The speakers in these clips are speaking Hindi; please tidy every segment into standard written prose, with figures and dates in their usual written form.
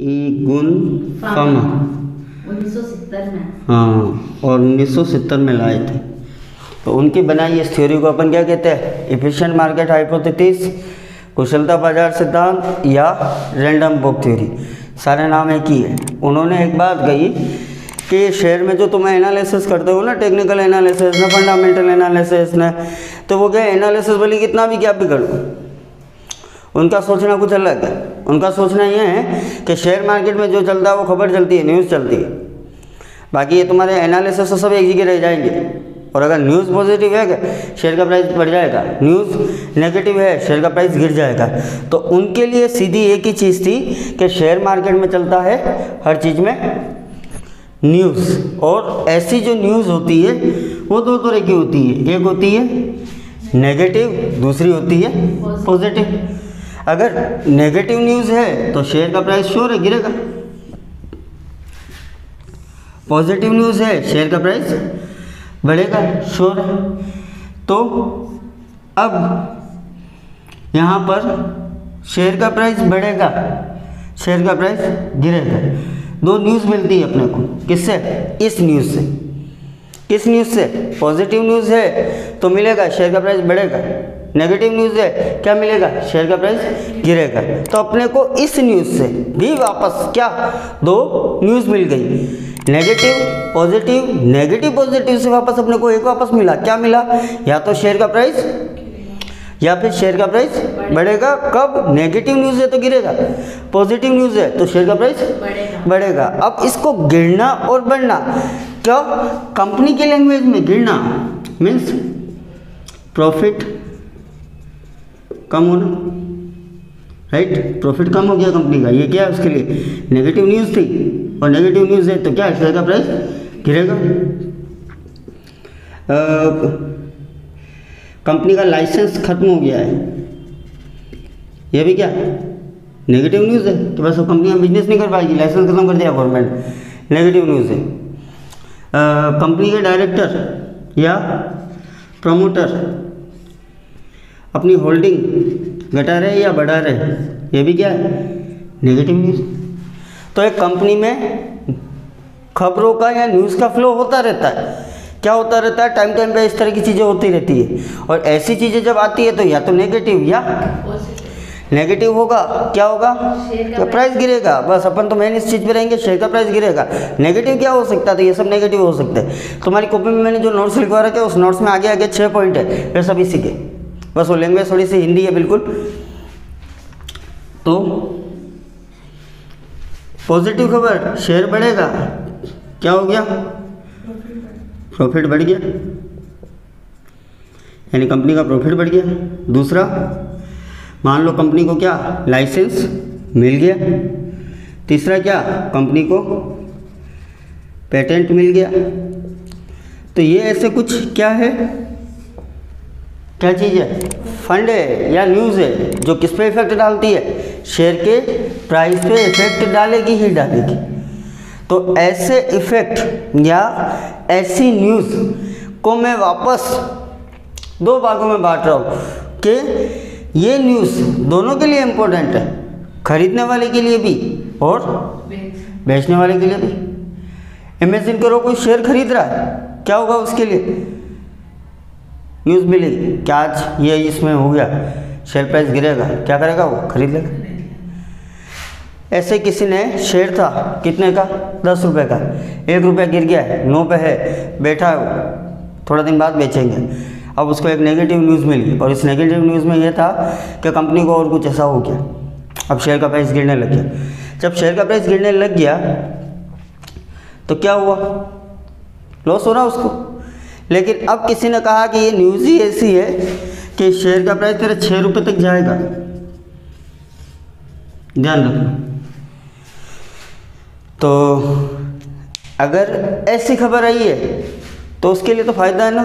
ईगुन फामा 1970 में, हाँ, और 1970 में लाए थे। तो उनकी बनाई इस थ्योरी को अपन क्या कहते हैं, एफिशिएंट मार्केट हाइपोथेसिस, कुशलता बाजार सिद्धांत या रैंडम वॉक थ्योरी, सारे नाम एक ही है। उन्होंने एक बात कही कि शेयर में जो तुम्हें एनालिसिस करते हो ना, टेक्निकल एनालिसिस ना, फंडामेंटल एनालिसिस ना, तो वो क्या एनालिसिस वाली कितना भी क्या भी कर लो, उनका सोचना कुछ अलग है। उनका सोचना यह है कि शेयर मार्केट में जो चलता है वो खबर चलती है, न्यूज़ चलती है, बाकी ये तुम्हारे एनालिसिस सब एक जगह रह जाएंगे। और अगर न्यूज़ पॉजिटिव है शेयर का प्राइस बढ़ जाएगा, न्यूज़ नेगेटिव है शेयर का प्राइस गिर जाएगा। तो उनके लिए सीधी एक ही चीज़ थी कि शेयर मार्केट में चलता है हर चीज़ में न्यूज़, और ऐसी जो न्यूज़ होती है वो दो तरह की होती है, एक होती है नेगेटिव, दूसरी होती है पॉजिटिव। अगर नेगेटिव न्यूज़ है तो शेयर का प्राइस श्योर है गिरेगा, पॉजिटिव न्यूज़ है शेयर का प्राइस बढ़ेगा श्योर है। तो अब यहाँ पर शेयर का प्राइस बढ़ेगा, शेयर का प्राइस गिरेगा, दो न्यूज़ मिलती है अपने को, किससे, इस न्यूज़ से। किस न्यूज़ से, पॉजिटिव न्यूज़ है तो मिलेगा शेयर का प्राइस बढ़ेगा, नेगेटिव न्यूज़ है क्या मिलेगा, शेयर का प्राइस गिरेगा। तो अपने को इस न्यूज़ से भी वापस क्या दो न्यूज़ मिल गई, नेगेटिव पॉजिटिव, नेगेटिव पॉजिटिव से वापस अपने को एक वापस मिला, क्या मिला, या तो शेयर का प्राइस या फिर शेयर का प्राइस बढ़ेगा। कब, नेगेटिव न्यूज़ है तो गिरेगा, पॉजिटिव न्यूज़ है तो शेयर का प्राइस बढ़ेगा। अब इसको गिरना और बढ़ना, क्या कंपनी की लैंग्वेज में गिरना मीन्स प्रॉफिट कम होना, राइट, प्रॉफिट कम हो गया कंपनी का, ये क्या है उसके लिए नेगेटिव न्यूज़ थी, और नेगेटिव न्यूज़ है तो क्या शेयर का प्राइस गिरेगा। कंपनी का लाइसेंस खत्म हो गया है, ये भी क्या नेगेटिव न्यूज़ है कि बस वो कंपनी बिजनेस नहीं कर पाएगी, लाइसेंस खत्म कर दिया गवर्नमेंट, नेगेटिव न्यूज़ है। कंपनी के डायरेक्टर या प्रमोटर अपनी होल्डिंग घटा रहे या बढ़ा रहे, ये भी क्या है नेगेटिव न्यूज़। तो एक कंपनी में खबरों का या न्यूज़ का फ्लो होता रहता है, क्या होता रहता है, टाइम टाइम पे इस तरह की चीज़ें होती रहती है। और ऐसी चीज़ें जब आती है तो या तो नेगेटिव या नेगेटिव होगा, क्या होगा, प्राइस गिरेगा, बस अपन तो मेन इस चीज़ पे रहेंगे, शेयर का प्राइस गिरेगा। नेगेटिव क्या हो सकता है, तो ये सब नेगेटिव हो सकते हैं। तुम्हारी कॉपी में मैंने जो नोट्स लिखवा रखे उस नोट्स में आगे आगे 6 पॉइंट है, ये सब इसी के, बस वो लैंग्वेज थोड़ी सी हिंदी है बिल्कुल। तो पॉजिटिव खबर शेयर बढ़ेगा, क्या हो गया, प्रॉफिट बढ़ गया, यानी कंपनी का प्रॉफिट बढ़ गया। दूसरा, मान लो कंपनी को क्या लाइसेंस मिल गया। तीसरा, क्या कंपनी को पेटेंट मिल गया। तो ये ऐसे कुछ क्या है, क्या चीज़ है, फंड है या न्यूज़ है जो किस पे इफेक्ट डालती है, शेयर के प्राइस पे इफेक्ट डालेगी ही डालेगी। तो ऐसे इफेक्ट या ऐसी न्यूज़ को मैं वापस दो भागों में बांट रहा हूँ कि ये न्यूज़ दोनों के लिए इम्पोर्टेंट है, खरीदने वाले के लिए भी और बेचने वाले के लिए भी। इमेजिन करो कोई शेयर खरीद रहा है, क्या होगा उसके लिए, न्यूज़ मिलेगी क्या आज ये इसमें हो गया, शेयर प्राइस गिरेगा, क्या करेगा वो, खरीद लेगा। ऐसे किसी ने शेयर था, कितने का, 10 रुपये का, 1 रुपया गिर गया है, 9 पे है, बैठा है वो, थोड़ा दिन बाद बेचेंगे। अब उसको एक नेगेटिव न्यूज़ मिली और इस नेगेटिव न्यूज़ में ये था कि कंपनी को और कुछ ऐसा हो गया, अब शेयर का प्राइस गिरने लग गया। जब शेयर का प्राइस गिरने लग गया तो क्या हुआ, लॉस हो रहा उसको। लेकिन अब किसी ने कहा कि ये न्यूज़ ही ऐसी है कि शेयर का प्राइस तेरा 6 रुपये तक जाएगा, ध्यान रखना। तो अगर ऐसी खबर आई है तो उसके लिए तो फायदा है ना,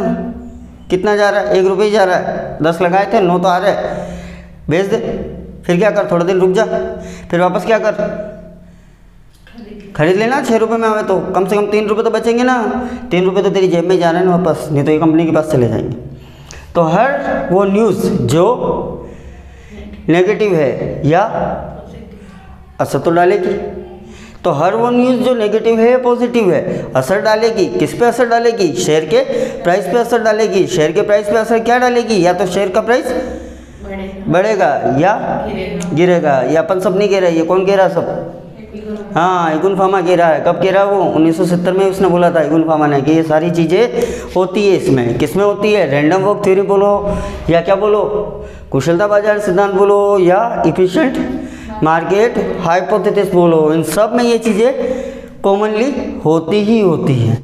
कितना जा रहा है, 1 रुपये जा रहा है, 10 लगाए थे, 9 तो आ रहे हैं, बेच दे, फिर क्या कर, थोड़ा दिन रुक जा, फिर वापस क्या कर, खरीद लेना 6 रुपये में, हमें तो कम से कम 3 रुपये तो बचेंगे ना, 3 रुपये तो तेरी जेब में जा रहे हैं वापस, नहीं तो ये कंपनी के पास चले जाएंगे। तो हर वो न्यूज़ जो नेगेटिव है या असर तो डालेगी। तो हर वो न्यूज़ जो नेगेटिव है पॉजिटिव है, असर डालेगी। किस पे असर डालेगी? शेयर के प्राइस पे असर डालेगी। शेयर के प्राइस पे असर क्या डालेगी? या तो शेयर का प्राइस बढ़ेगा या गिरेगा। या अपन सब नहीं कह रहे, ये कौन कह रहा सब? हाँ, यूजीन फामा कह रहा है। कब कह रहा है वो? 1970 में उसने बोला था यूजीन फामा ने कि ये सारी चीज़ें होती है। इसमें किस में होती है? रैंडम वॉक थ्योरी बोलो या क्या बोलो, कुशलता बाजार सिद्धांत बोलो या इफिशियंट मार्केट हाइपोथेसिस बोलो, इन सब में ये चीज़ें कॉमनली होती ही होती हैं।